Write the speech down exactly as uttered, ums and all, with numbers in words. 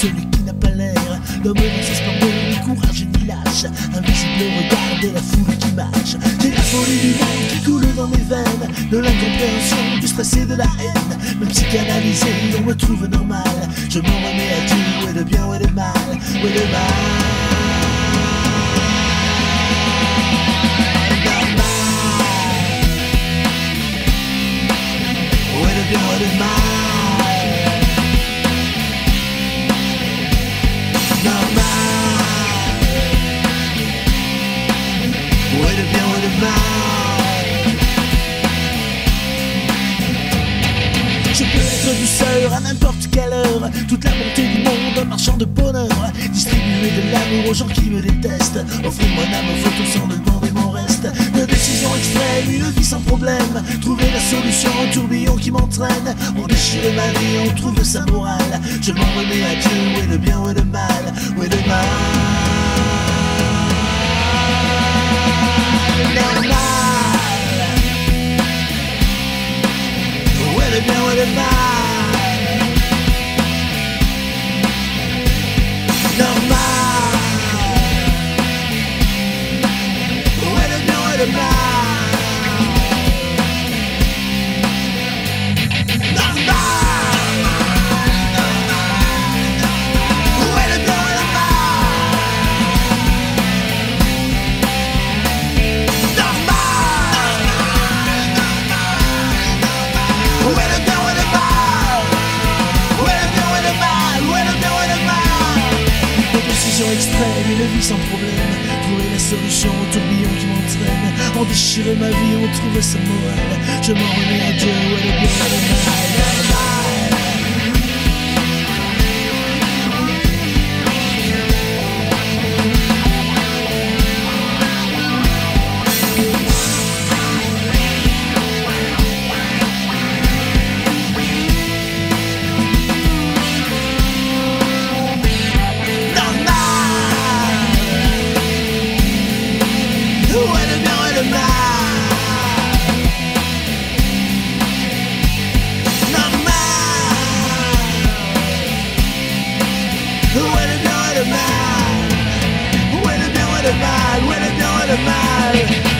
celui qui n'a pas l'air d'un moment s'espérant, ni courage ni lâche, invisible au regard de la foule qui marche. J'ai la folie du mal qui coule dans mes veines, de l'incompréhension, du stress et de la haine. Même psychanalysé, on me trouve normal. Je m'en remets à Dieu, où est le bien, où est le mal, où est le mal. Je peux être douceur à n'importe quelle heure, toute la montée du monde, un marchand de bonheur, distribuer de l'amour aux gens qui me détestent, offrir mon âme aux photos sans demander mon reste. Une décision extrême, une vie sans problème, trouver la solution au tourbillon qui m'entraîne. On déchire ma vie, on trouve sa morale, je m'en remets à Dieu, où est le bien, où est le mal, où est le mal. Extrême, une vie sans problème, trouver la solution au tourbillon qui m'entraîne. On déchire ma vie, on trouve sa morale. Je m'en remets à Dieu, où est le bien, où est le mal, où est le bien, où est le mal, où est le bien, où est le mal.